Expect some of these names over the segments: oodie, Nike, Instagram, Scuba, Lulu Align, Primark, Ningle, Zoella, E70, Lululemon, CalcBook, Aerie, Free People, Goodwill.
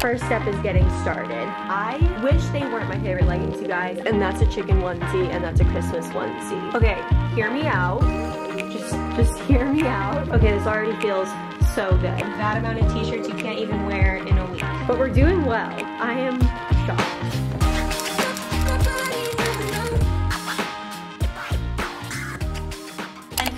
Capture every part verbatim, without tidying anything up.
First step is getting started. I wish they weren't my favorite leggings, you guys, and that's a chicken onesie and that's a Christmas onesie. Okay, hear me out. Just, just hear me out. Okay, this already feels so good. That amount of t-shirts you can't even wear in a week. But we're doing well. I am shocked.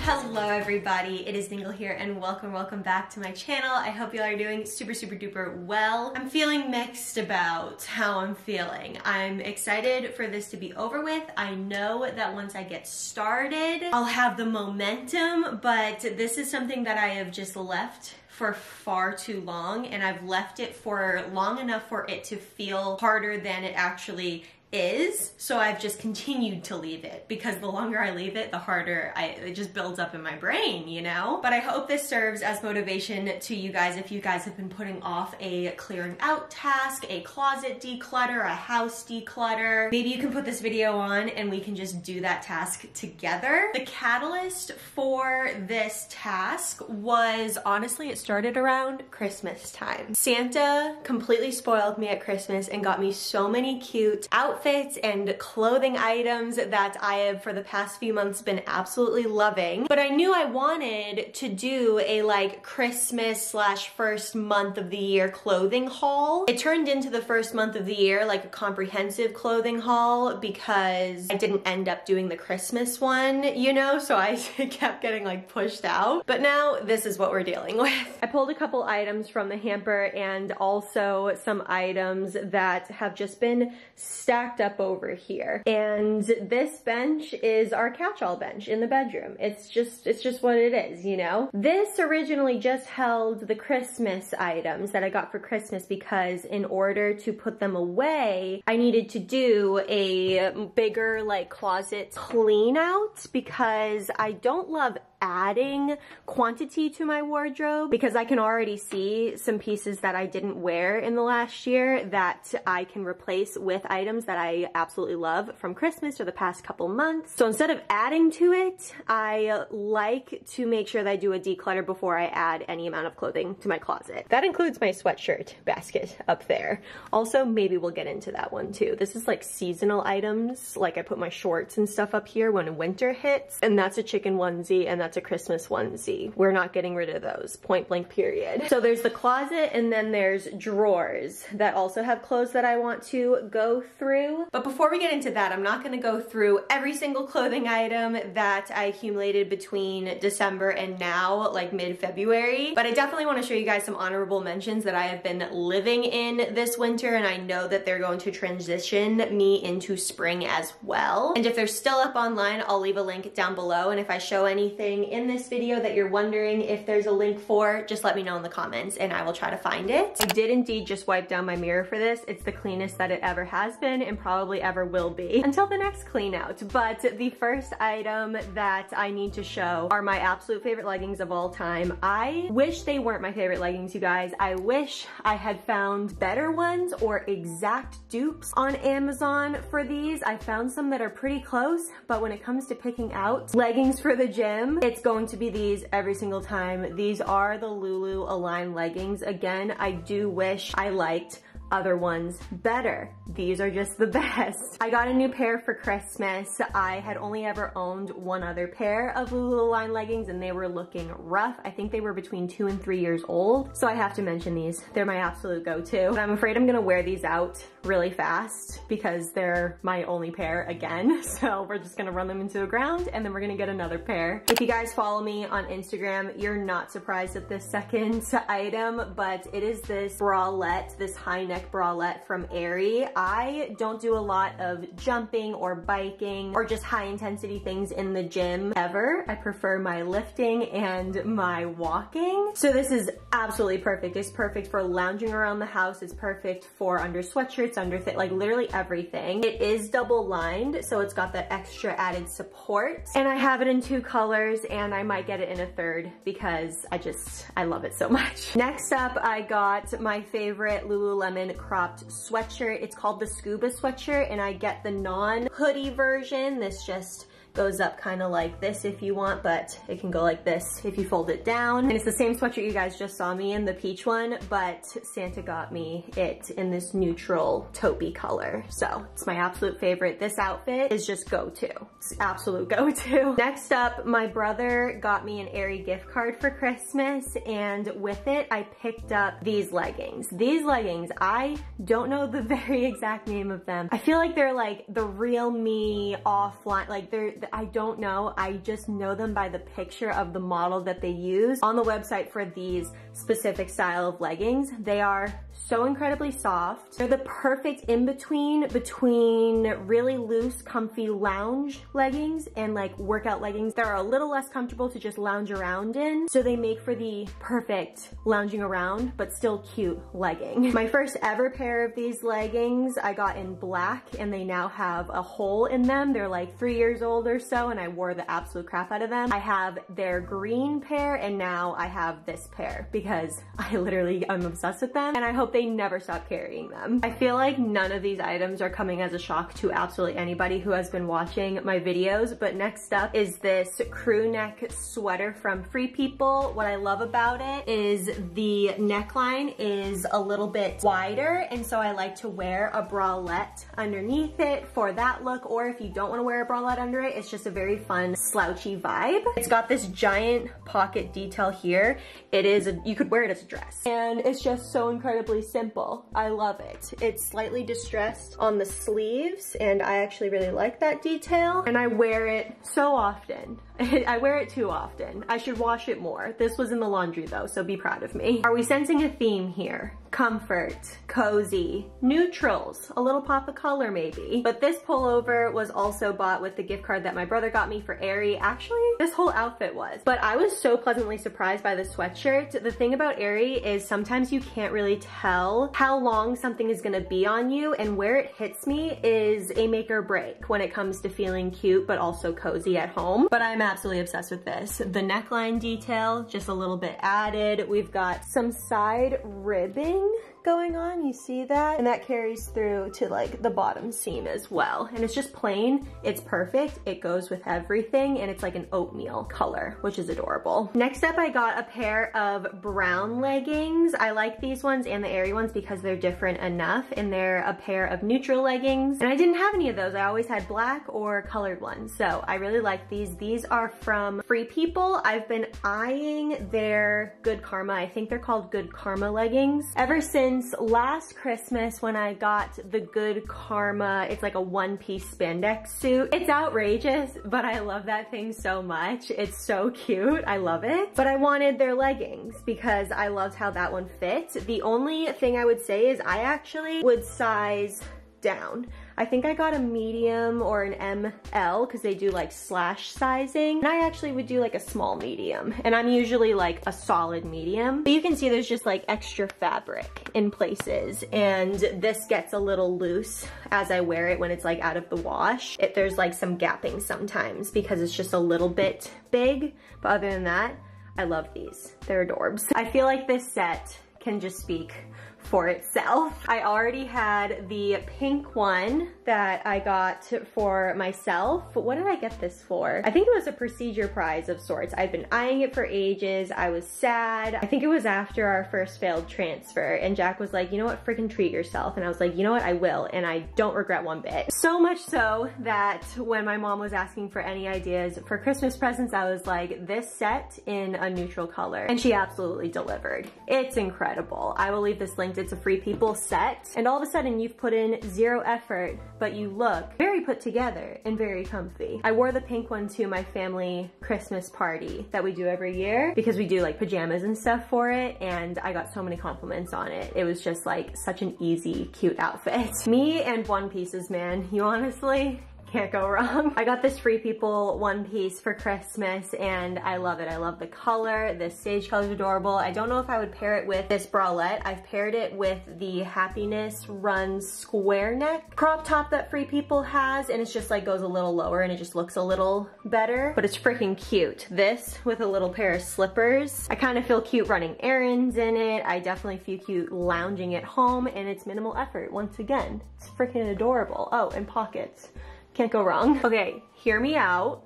Hello everybody, it is Ningle here and welcome, welcome back to my channel. I hope y'all are doing super, super duper well. I'm feeling mixed about how I'm feeling. I'm excited for this to be over with. I know that once I get started, I'll have the momentum, but this is something that I have just left for far too long, and I've left it for long enough for it to feel harder than it actually is. is so I've just continued to leave it, because the longer I leave it, the harder I, it just builds up in my brain, you know? But I hope this serves as motivation to you guys if you guys have been putting off a clearing out task, a closet declutter, a house declutter. Maybe you can put this video on and we can just do that task together. The catalyst for this task was, honestly, it started around Christmas time. Santa completely spoiled me at Christmas and got me so many cute outfits outfits and clothing items that I have for the past few months been absolutely loving. But I knew I wanted to do a like Christmas slash first month of the year clothing haul. It turned into the first month of the year, like a comprehensive clothing haul, because I didn't end up doing the Christmas one, you know, so I kept getting like pushed out. But now this is what we're dealing with. I pulled a couple items from the hamper and also some items that have just been stacked up over here, and this bench is our catch-all bench in the bedroom. It's just it's just what it is, you know? This originally just held the Christmas items that I got for Christmas, because in order to put them away, I needed to do a bigger like closet clean out, because I don't love adding quantity to my wardrobe, because I can already see some pieces that I didn't wear in the last year that I can replace with items that I absolutely love from Christmas or the past couple months. So instead of adding to it, I like to make sure that I do a declutter before I add any amount of clothing to my closet. That includes my sweatshirt basket up there. Also, maybe we'll get into that one too. This is like seasonal items. Like I put my shorts and stuff up here when winter hits, and that's a chicken onesie and that's a Christmas onesie. We're not getting rid of those, point blank period. So there's the closet, and then there's drawers that also have clothes that I want to go through. But before we get into that, I'm not gonna go through every single clothing item that I accumulated between December and now, like mid-February, but I definitely wanna show you guys some honorable mentions that I have been living in this winter, and I know that they're going to transition me into spring as well. And if they're still up online, I'll leave a link down below, and if I show anything in this video that you're wondering if there's a link for, just let me know in the comments and I will try to find it. I did indeed just wipe down my mirror for this. It's the cleanest that it ever has been and probably ever will be until the next clean out. But the first item that I need to show are my absolute favorite leggings of all time. I wish they weren't my favorite leggings, you guys. I wish I had found better ones or exact dupes on Amazon for these. I found some that are pretty close, but when it comes to picking out leggings for the gym, it's going to be these every single time. These are the Lulu Align leggings. Again, I do wish I liked other ones better. These are just the best. I got a new pair for Christmas. I had only ever owned one other pair of Lulu Align leggings and they were looking rough. I think they were between two and three years old. So I have to mention these. They're my absolute go-to. But I'm afraid I'm gonna wear these out really fast because they're my only pair again. So we're just gonna run them into the ground and then we're gonna get another pair. If you guys follow me on Instagram, you're not surprised at this second item, but it is this bralette, this high neck bralette from Aerie. I don't do a lot of jumping or biking or just high intensity things in the gym ever. I prefer my lifting and my walking. So this is absolutely perfect. It's perfect for lounging around the house. It's perfect for under sweatshirts, under fit, like literally everything. It is double lined, so it's got that extra added support. And I have it in two colors and I might get it in a third because I just, I love it so much. Next up, I got my favorite Lululemon cropped sweatshirt. It's called the scuba sweatshirt and I get the non-hoodie version. This just goes up kind of like this if you want, but it can go like this if you fold it down. And it's the same sweatshirt you guys just saw me in, the peach one, but Santa got me it in this neutral taupey color. So it's my absolute favorite. This outfit is just go-to. It's absolute go-to. Next up, my brother got me an Aerie gift card for Christmas, and with it, I picked up these leggings. These leggings, I don't know the very exact name of them. I feel like they're like the Real Me offline, like they're, I don't know. I just know them by the picture of the model that they use on the website for these specific style of leggings. They are so incredibly soft. They're the perfect in-between between really loose, comfy lounge leggings and like workout leggings. They're a little less comfortable to just lounge around in, so they make for the perfect lounging around but still cute legging. My first ever pair of these leggings I got in black, and they now have a hole in them. They're like three years old or so, and I wore the absolute crap out of them. I have their green pair, and now I have this pair because I literally am obsessed with them, and I hope they never stop carrying them. I feel like none of these items are coming as a shock to absolutely anybody who has been watching my videos, but next up is this crew neck sweater from Free People. What I love about it is the neckline is a little bit wider, and so I like to wear a bralette underneath it for that look, or if you don't want to wear a bralette under it, it's just a very fun slouchy vibe. It's got this giant pocket detail here. It is a, you could wear it as a dress, and it's just so incredibly simple. I love it. It's slightly distressed on the sleeves, and I actually really like that detail, and I wear it so often. I wear it too often. I should wash it more. This was in the laundry though, so be proud of me. Are we sensing a theme here? Comfort, cozy, neutrals, a little pop of color maybe. But this pullover was also bought with the gift card that my brother got me for Aerie. Actually, this whole outfit was. But I was so pleasantly surprised by the sweatshirt. The thing about Aerie is sometimes you can't really tell how long something is gonna be on you, and where it hits me is a make or break when it comes to feeling cute but also cozy at home. But I'm absolutely obsessed with this. The neckline detail, just a little bit added. We've got some side ribbing going on, you see that? And that carries through to like the bottom seam as well. And it's just plain, it's perfect, it goes with everything, and it's like an oatmeal color, which is adorable. Next up, I got a pair of brown leggings. I like these ones and the Aerie ones because they're different enough, and they're a pair of neutral leggings. And I didn't have any of those. I always had black or colored ones, so I really like these. These are from Free People. I've been eyeing their Good Karma. I think they're called Good Karma leggings. Ever since Since last Christmas when I got the Good Karma, it's like a one-piece spandex suit. It's outrageous, but I love that thing so much. It's so cute, I love it. But I wanted their leggings because I loved how that one fit. The only thing I would say is I actually would size down. I think I got a medium or an M L because they do like slash sizing, and I actually would do like a small medium, and I'm usually like a solid medium. But you can see there's just like extra fabric in places, and this gets a little loose as I wear it when it's like out of the wash. It, there's like some gapping sometimes because it's just a little bit big, but other than that, I love these. They're adorbs. I feel like this set can just speak for itself. I already had the pink one that I got for myself. But what did I get this for? I think it was a procedure prize of sorts. I've been eyeing it for ages. I was sad. I think it was after our first failed transfer, and Jack was like, you know what, freaking treat yourself. And I was like, you know what, I will, and I don't regret one bit. So much so that when my mom was asking for any ideas for Christmas presents, I was like, this set in a neutral color, and she absolutely delivered. It's incredible. I will leave this link. It's a Free People set, and all of a sudden you've put in zero effort, but you look very put together and very comfy. I wore the pink one to my family Christmas party that we do every year because we do like pajamas and stuff for it, and I got so many compliments on it. It was just like such an easy, cute outfit. Me and one pieces, man. You honestly can't go wrong. I got this Free People one piece for Christmas, and I love it. I love the color. The sage color is adorable. I don't know if I would pair it with this bralette. I've paired it with the Happiness Run square neck crop top that Free People has, and it's just like goes a little lower, and it just looks a little better, but it's freaking cute. This with a little pair of slippers. I kind of feel cute running errands in it. I definitely feel cute lounging at home, and it's minimal effort. Once again, it's freaking adorable. Oh, and pockets. Can't go wrong. Okay, hear me out.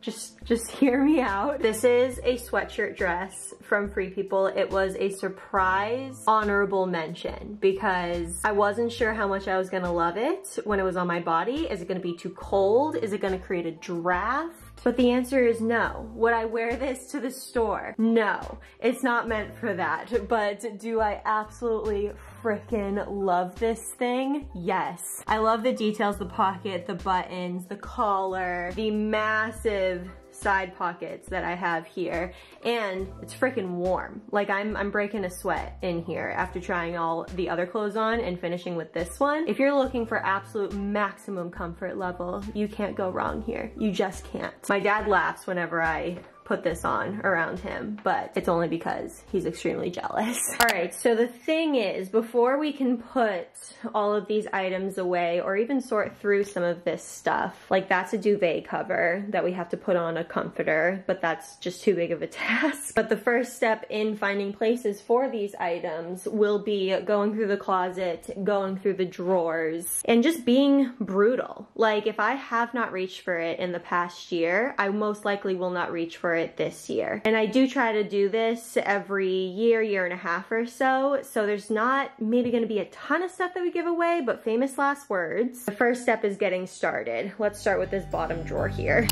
Just, just hear me out. This is a sweatshirt dress from Free People. It was a surprise honorable mention because I wasn't sure how much I was gonna love it when it was on my body. Is it gonna be too cold? Is it gonna create a draft? But the answer is no. Would I wear this to the store? No, it's not meant for that. But do I absolutely freaking love this thing? Yes. I love the details, the pocket, the buttons, the collar, the massive side pockets that I have here, and it's freaking warm. Like I'm, I'm breaking a sweat in here after trying all the other clothes on and finishing with this one. If you're looking for absolute maximum comfort level, you can't go wrong here. You just can't. My dad laughs whenever I put this on around him, but it's only because he's extremely jealous. All right, so the thing is, before we can put all of these items away or even sort through some of this stuff, like that's a duvet cover that we have to put on a comforter, but that's just too big of a task. But the first step in finding places for these items will be going through the closet, going through the drawers, and just being brutal. Like if I have not reached for it in the past year, I most likely will not reach for it this year. And I do try to do this every year, year and a half or so. So there's not maybe gonna be a ton of stuff that we give away, but famous last words. The first step is getting started. Let's start with this bottom drawer here.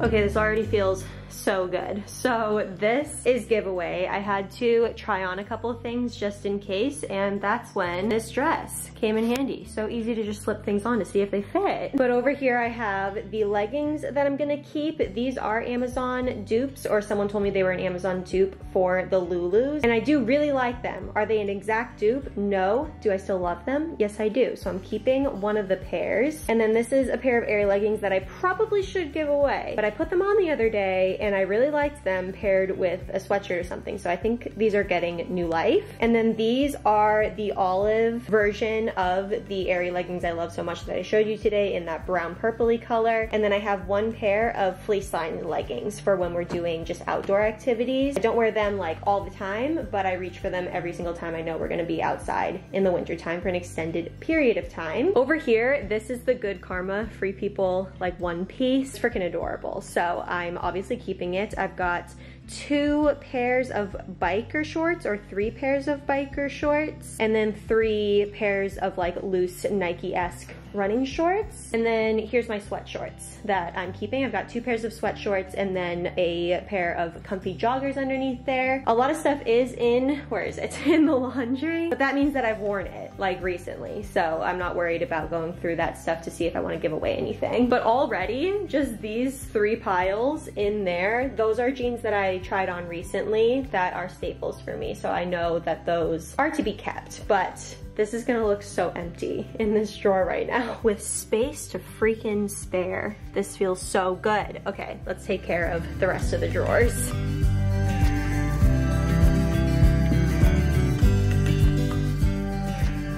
Okay, this already feels so good. So this is giveaway. I had to try on a couple of things just in case, and that's when this dress came in handy. So easy to just slip things on to see if they fit. But over here I have the leggings that I'm gonna keep. These are Amazon dupes, or someone told me they were an Amazon dupe for the Lulus, and I do really like them. Are they an exact dupe? No. Do I still love them? Yes, I do. So I'm keeping one of the pairs. And then this is a pair of Aerie leggings that I probably should give away, but I put them on the other day and I really liked them paired with a sweatshirt or something, so I think these are getting new life. And then these are the olive version of the Aerie leggings I love so much that I showed you today in that brown purpley color. And then I have one pair of fleece lined leggings for when we're doing just outdoor activities. I don't wear them like all the time, but I reach for them every single time I know we're gonna be outside in the winter time for an extended period of time. Over here, this is the Good Karma Free People like one piece. Freaking adorable. So I'm obviously keeping it. I've got two pairs of biker shorts, or three pairs of biker shorts, and then three pairs of like loose Nike-esque running shorts. And then here's my sweat shorts that I'm keeping. I've got two pairs of sweat shorts and then a pair of comfy joggers underneath there. A lot of stuff is in, where is it? In the laundry, but that means that I've worn it like recently. So I'm not worried about going through that stuff to see if I want to give away anything. But already just these three piles in there, those are jeans that I tried on recently that are staples for me. So I know that those are to be kept, but this is gonna look so empty in this drawer right now. With space to freaking spare. This feels so good. Okay, let's take care of the rest of the drawers.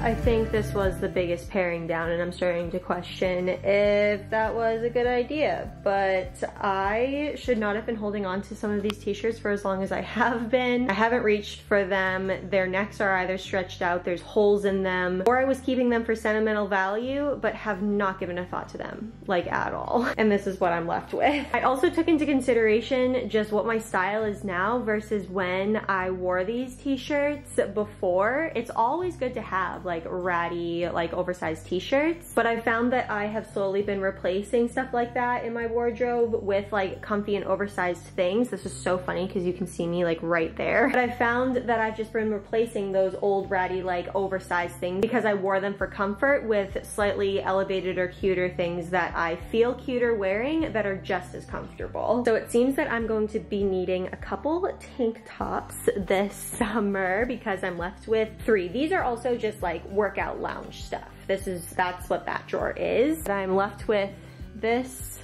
I think this was the biggest paring down, and I'm starting to question if that was a good idea, but I should not have been holding on to some of these t-shirts for as long as I have been. I haven't reached for them. Their necks are either stretched out, there's holes in them, or I was keeping them for sentimental value, but have not given a thought to them, like at all. And this is what I'm left with. I also took into consideration just what my style is now versus when I wore these t-shirts before. It's always good to have like ratty, like oversized t-shirts, but I found that I have slowly been replacing stuff like that in my wardrobe with like comfy and oversized things. This is so funny because you can see me like right there. But I found that I've just been replacing those old ratty, like oversized things because I wore them for comfort with slightly elevated or cuter things that I feel cuter wearing that are just as comfortable. So it seems that I'm going to be needing a couple tank tops this summer because I'm left with three. These are also just like workout lounge stuff. This is, that's what that drawer is. I'm left with this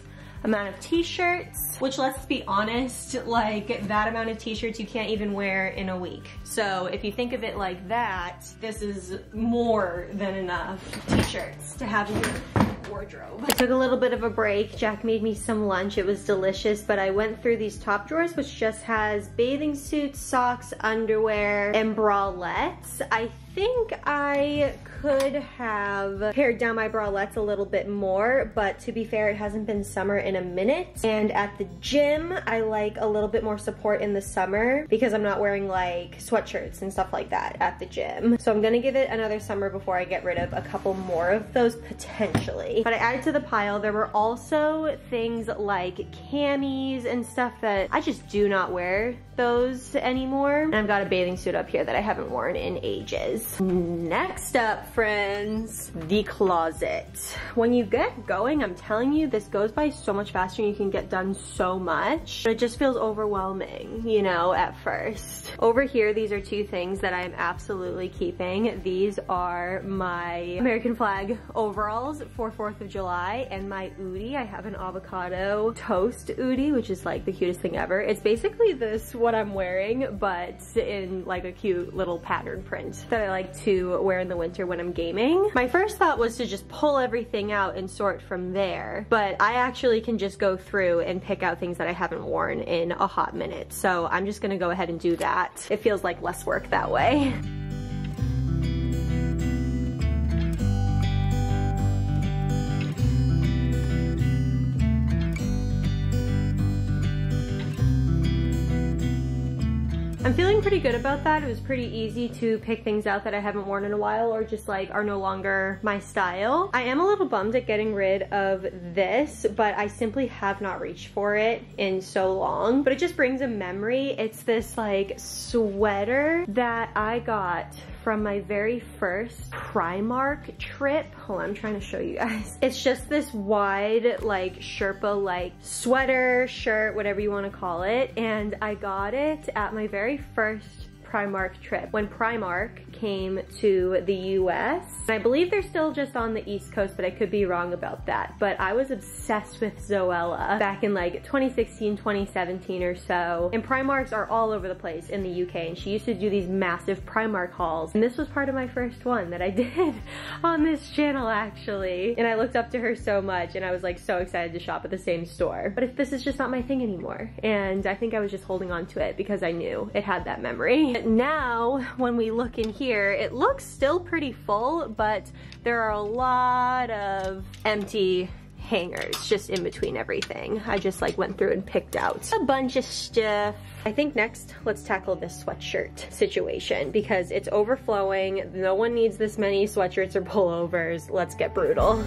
amount of t-shirts, which let's be honest, like that amount of t-shirts you can't even wear in a week. So if you think of it like that, this is more than enough t-shirts to have you wardrobe. I took a little bit of a break. Jack made me some lunch. It was delicious, but I went through these top drawers, which just has bathing suits, socks, underwear, and bralettes. I think I could have pared down my bralettes a little bit more, but to be fair, it hasn't been summer in a minute. And at the gym, I like a little bit more support in the summer because I'm not wearing like sweatshirts and stuff like that at the gym. So I'm gonna give it another summer before I get rid of a couple more of those potentially. But I added to the pile. There were also things like camis and stuff that I just do not wear those anymore. And I've got a bathing suit up here that I haven't worn in ages. Next up, friends, the closet. When you get going, I'm telling you, this goes by so much faster and you can get done so much, but it just feels overwhelming, you know, at first. Over here, these are two things that I'm absolutely keeping. These are my American flag overalls for fourth of July and my oodie. I have an avocado toast oodie, which is like the cutest thing ever. It's basically this what I'm wearing, but in like a cute little pattern print that I like to wear in the winter when I'm gaming. My first thought was to just pull everything out and sort from there, but I actually can just go through and pick out things that I haven't worn in a hot minute. So I'm just gonna go ahead and do that. It feels like less work that way. I'm feeling pretty good about that. It was pretty easy to pick things out that I haven't worn in a while or just like are no longer my style. I am a little bummed at getting rid of this, but I simply have not reached for it in so long. But it just brings a memory. It's this like sweater that I got from my very first Primark trip. Hold on, I'm trying to show you guys. It's just this wide, like Sherpa-like sweater, shirt, whatever you wanna call it. And I got it at my very first Primark trip when Primark came to the U S. And I believe they're still just on the East Coast, but I could be wrong about that. But I was obsessed with Zoella back in like twenty sixteen, twenty seventeen or so. And Primarks are all over the place in the U K. And she used to do these massive Primark hauls. And this was part of my first one that I did on this channel actually. And I looked up to her so much and I was like so excited to shop at the same store. But if this is just not my thing anymore. And I think I was just holding on to it because I knew it had that memory. But now when we look in here, Here. It looks still pretty full, but there are a lot of empty hangers just in between everything. I just like went through and picked out a bunch of stuff. I think next, let's tackle this sweatshirt situation because it's overflowing. No one needs this many sweatshirts or pullovers. Let's get brutal.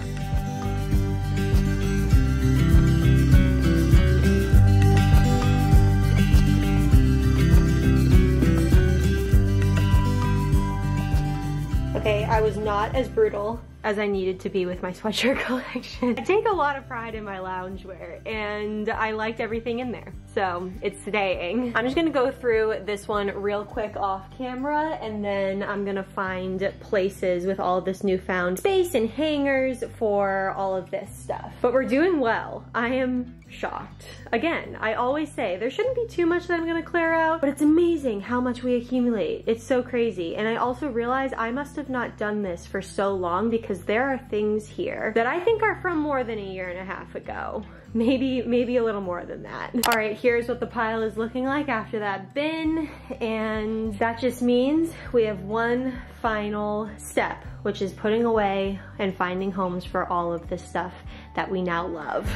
I was not as brutal as I needed to be with my sweatshirt collection. I take a lot of pride in my loungewear and I liked everything in there. So it's sedaying. I'm just gonna go through this one real quick off camera and then I'm gonna find places with all of this newfound space and hangers for all of this stuff. But we're doing well. I am shocked. Again, I always say there shouldn't be too much that I'm gonna clear out, but it's amazing how much we accumulate. It's so crazy. And I also realize I must have not done this for so long because Because there are things here that I think are from more than a year and a half ago. Maybe, maybe a little more than that. All right, here's what the pile is looking like after that bin. And that just means we have one final step, which is putting away and finding homes for all of this stuff that we now love.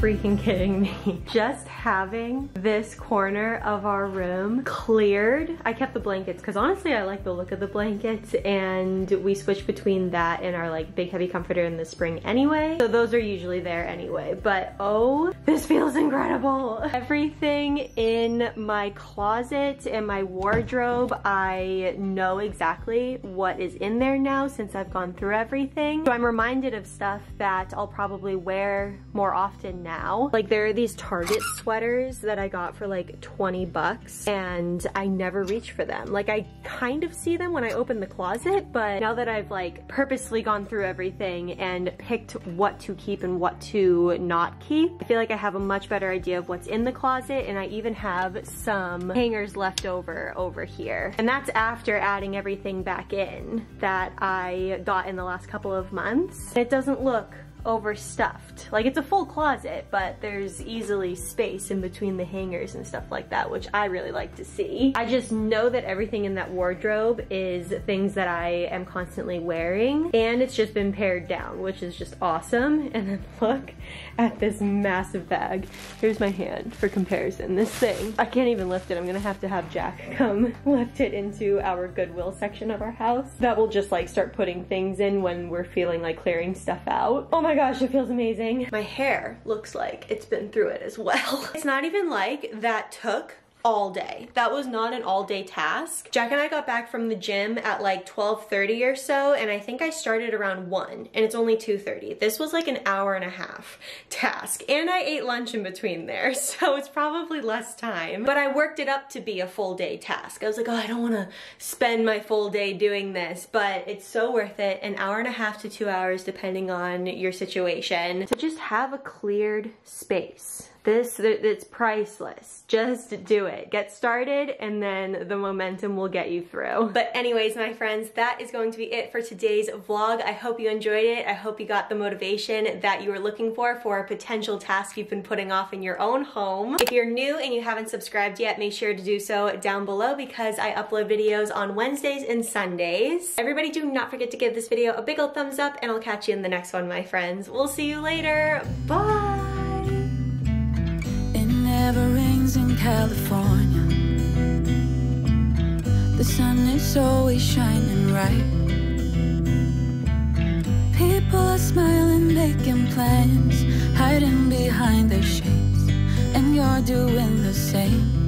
Freaking kidding me. Just having this corner of our room cleared. I kept the blankets because honestly I like the look of the blankets and we switch between that and our like big heavy comforter in the spring anyway. So those are usually there anyway, but oh, this feels incredible. Everything in my closet and my wardrobe, I know exactly what is in there now since I've gone through everything. So I'm reminded of stuff that I'll probably wear more often now. now. Like, there are these Target sweaters that I got for like twenty bucks and I never reach for them. Like, I kind of see them when I open the closet, but now that I've like purposely gone through everything and picked what to keep and what to not keep, I feel like I have a much better idea of what's in the closet, and I even have some hangers left over over here. And that's after adding everything back in that I got in the last couple of months. It doesn't look overstuffed. Like, it's a full closet, but there's easily space in between the hangers and stuff like that, which I really like to see. I just know that everything in that wardrobe is things that I am constantly wearing, and it's just been pared down, which is just awesome. And then look at this massive bag. Here's my hand for comparison. This thing, I can't even lift it. I'm gonna have to have Jack come lift it into our Goodwill section of our house. That will just like start putting things in when we're feeling like clearing stuff out. Oh my Oh my gosh, it feels amazing. My hair looks like it's been through it as well. It's not even like that took all day. That was not an all day task. Jack and I got back from the gym at like twelve thirty or so, and I think I started around one, and it's only two thirty. This was like an hour and a half task, and I ate lunch in between there, so it's probably less time, but I worked it up to be a full day task. I was like, oh, I don't wanna spend my full day doing this, but it's so worth it. An hour and a half to two hours, depending on your situation, to just have a cleared space. This, it's priceless. Just do it. Get started, and then the momentum will get you through. But anyways, my friends, that is going to be it for today's vlog. I hope you enjoyed it. I hope you got the motivation that you were looking for for a potential task you've been putting off in your own home. If you're new and you haven't subscribed yet, make sure to do so down below, because I upload videos on Wednesdays and Sundays. Everybody, do not forget to give this video a big old thumbs up, and I'll catch you in the next one, my friends. We'll see you later. Bye! Never rings in California. The sun is always shining bright. People are smiling, making plans, hiding behind their shades, and you're doing the same.